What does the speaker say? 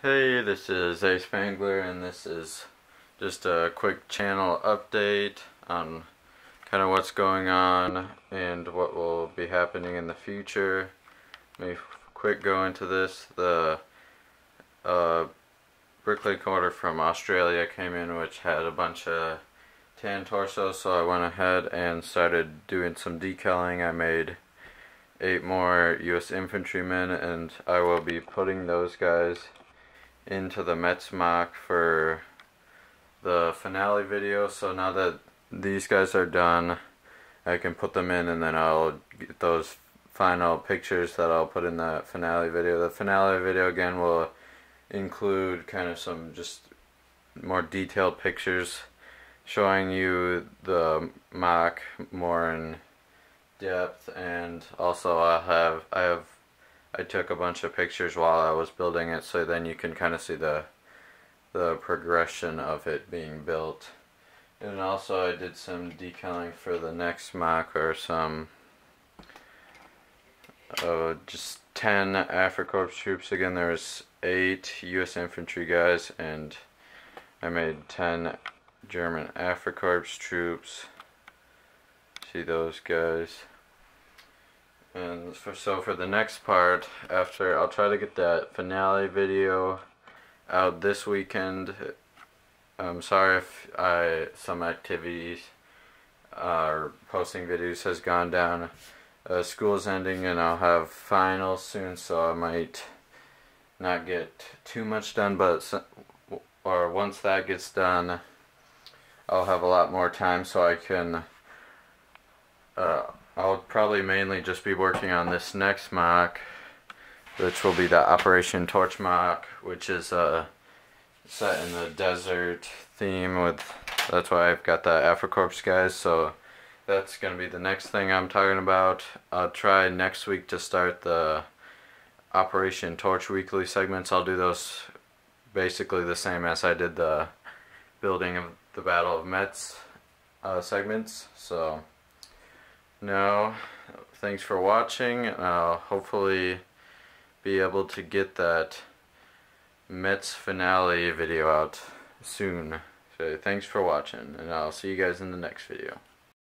Hey, this is Ace Fangler, and this is just a quick channel update on kind of what's going on and what will be happening in the future. Let me quick go into this. The Brickley Quarter from Australia came in, which had a bunch of tan torsos, so I went ahead and started doing some decaling. I made 8 more U.S. infantrymen, and I will be putting those guys into the Metz MOC for the finale video. So now that these guys are done, I can put them in, and then I'll get those final pictures that I'll put in the finale video. The finale video again will include kind of some just more detailed pictures showing you the MOC more in depth, and also I took a bunch of pictures while I was building it, so then you can kind of see the progression of it being built. And also I did some decaling for the next MOC, or some just 10 Afrikorps troops. Again, there was 8 U.S. infantry guys, and I made 10 German Afrikorps troops. See those guys. And so for the next part, after, I'll try to get that finale video out this weekend. I'm sorry if some activities or posting videos has gone down. School's ending, and I'll have finals soon, so I might not get too much done. But once that gets done, I'll have a lot more time, so I can. I'll probably mainly just be working on this next MOC, which will be the Operation Torch MOC, which is set in the desert theme. That's why I've got the Afrikorps guys, so that's going to be the next thing I'm talking about. I'll try next week to start the Operation Torch weekly segments. I'll do those basically the same as I did the building of the Battle of Metz segments, so. No, thanks for watching. I'll hopefully be able to get that Metz finale video out soon. So thanks for watching, and I'll see you guys in the next video.